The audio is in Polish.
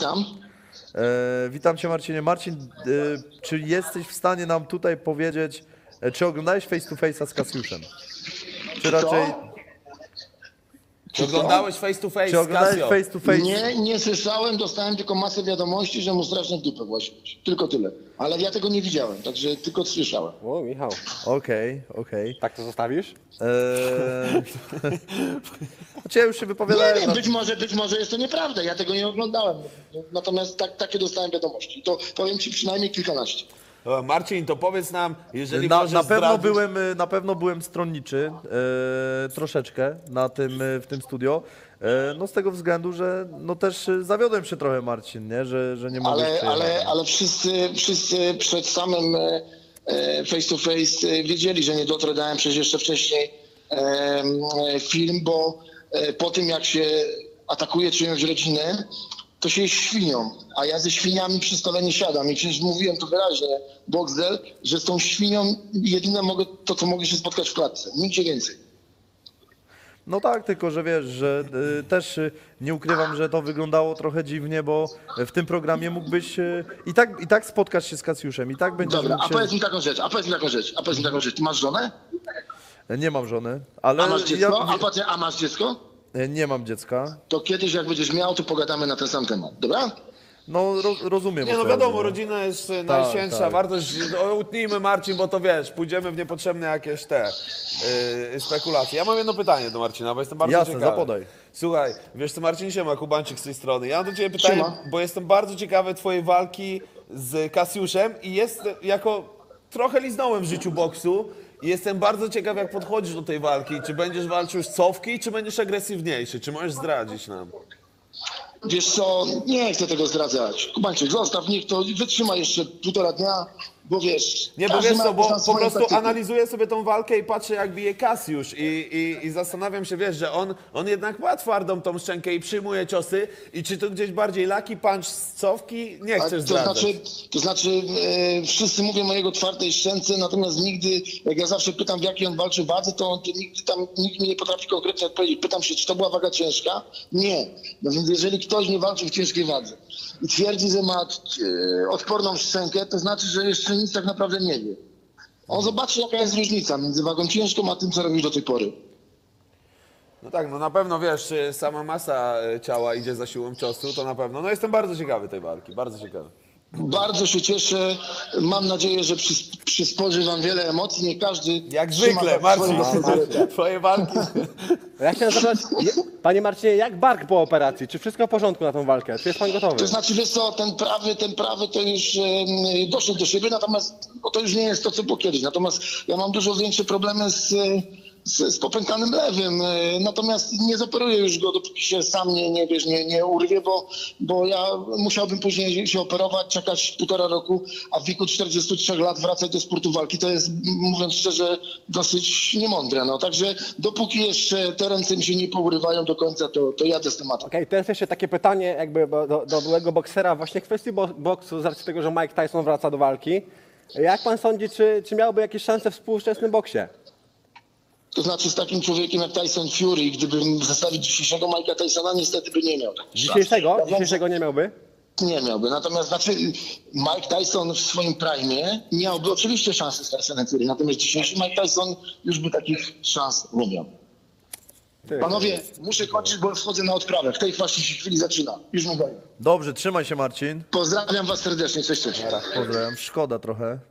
Tam. Witam Cię, Marcinie. Marcin, czy jesteś w stanie nam tutaj powiedzieć, czy oglądałeś face to face'a z Kasjuszem? Czy raczej... Czy oglądałeś face to face? Czy oglądałeś face to face? Nie, nie słyszałem, dostałem tylko masę wiadomości, że mu straszne dupę właśnie. Tylko tyle. Ale ja tego nie widziałem, także tylko słyszałem. O, Michał. Okej, okej. Tak to zostawisz? Znaczy ja już się wypowiadałem. Nie, nie, być może jest to nieprawda, ja tego nie oglądałem. Natomiast takie dostałem wiadomości. To powiem Ci przynajmniej kilkanaście. Marcin, to powiedz nam, jeżeli na pewno byłem stronniczy troszeczkę na tym, w tym studio, no z tego względu, że no też zawiodłem się trochę, Marcin, nie? Że nie mogę przyjechać. Ale wszyscy przed samym face to face wiedzieli, że nie dotrę. Dałem przecież jeszcze wcześniej film, bo po tym jak się atakuje czyjąś rodzinę, to się jest świnią, a ja ze świniami przy stole nie siadam. I przecież mówiłem to wyraźnie, Boxdel, że z tą świnią jedyne mogę, to co mogę się spotkać w klatce, nigdzie więcej. No tak, tylko że wiesz, że też nie ukrywam, że to wyglądało trochę dziwnie, bo w tym programie mógłbyś i tak spotkasz się z Kasjuszem, i tak będziesz... Dobra, a powiedz mi taką rzecz, ty masz żonę? Nie mam żony, ale... A masz dziecko? A masz dziecko? Nie mam dziecka. To kiedyś jak będziesz miał, to pogadamy na ten sam temat, dobra? No rozumiem. Nie, no wiadomo, ja rodzina jest najświętsza, wartość. Utnijmy, Marcin, bo to wiesz, pójdziemy w niepotrzebne jakieś te spekulacje. Ja mam jedno pytanie do Marcina, bo jestem bardzo ciekawy. Zapodaj. Słuchaj, wiesz co, Marcin, siema, Kubańczyk z tej strony. Ja mam do ciebie pytanie, bo jestem bardzo ciekawy twojej walki z Kasjuszem i jest jako... Trochę liznąłem w życiu boksu. Jestem bardzo ciekaw, jak podchodzisz do tej walki. Czy będziesz walczył z cofki, czy będziesz agresywniejszy? Czy możesz zdradzić nam? Wiesz co, nie chcę tego zdradzać. Kubańczyk, zostaw, niech to wytrzyma jeszcze półtora dnia, bo wiesz... Nie, bo wiesz co, bo po prostu analizuję sobie tą walkę i patrzę, jak bije Kasjusz i zastanawiam się, wiesz, że on jednak ma twardą tą szczękę i przyjmuje ciosy i czy to gdzieś bardziej lucky punch z cofki? Nie chcesz zdradzać. To znaczy, wszyscy mówią o jego twardej szczęce, natomiast nigdy, jak ja zawsze pytam, w jakiej on walczy wadze, to nigdy tam nikt mi nie potrafi konkretnie odpowiedzieć. Pytam się, czy to była waga ciężka? Nie. No więc jeżeli ktoś nie walczył w ciężkiej wadze i twierdzi, że ma odporną szczękę, to znaczy, że jeszcze nic tak naprawdę nie wie. On zobaczy, jaka jest różnica między wagą ciężką a tym, co robił do tej pory. No tak, no na pewno wiesz, sama masa ciała idzie za siłą ciosu, to na pewno. No jestem bardzo ciekawy tej walki, bardzo ciekawy. Bardzo się cieszę. Mam nadzieję, że przysporzy wam wiele emocji. Nie każdy... Jak zwykle, Marcin, twoje walki. Ja chciałem zapytać, panie Marcinie, jak bark po operacji? Czy wszystko w porządku na tą walkę? Czy jest pan gotowy? To znaczy, wiesz co, ten prawy to już doszedł do siebie, natomiast to już nie jest to, co było kiedyś. Natomiast ja mam dużo większe problemy z popękanym lewym, natomiast nie zoperuję już go, dopóki się sam nie urwie, bo ja musiałbym później się operować, czekać półtora roku, a w wieku 43 lat wracać do sportu walki, to jest, mówiąc szczerze, dosyć niemądre. No. Także dopóki jeszcze te ręce mi się nie pourywają do końca, to jadę z tematem. Okej, to jest jeszcze takie pytanie jakby do byłego boksera właśnie w kwestii boksu, z racji tego, że Mike Tyson wraca do walki. Jak pan sądzi, czy miałby jakieś szanse w współczesnym boksie? To znaczy z takim człowiekiem jak Tyson Fury, gdybym zestawić dzisiejszego Mike'a Tysona, niestety by nie miał. Dzisiejszego? Dzisiejszego nie miałby? Nie miałby. Natomiast znaczy Mike Tyson w swoim prime miałby oczywiście szansę z Tysonem Fury, natomiast dzisiejszy Mike Tyson już by takich szans nie miał. Panowie, muszę kończyć, bo wchodzę na odprawę. W tej właśnie chwili zaczyna. Już mówię. Dobrze, trzymaj się, Marcin. Pozdrawiam was serdecznie. Cześć, cześć. Pozdrawiam. Szkoda trochę.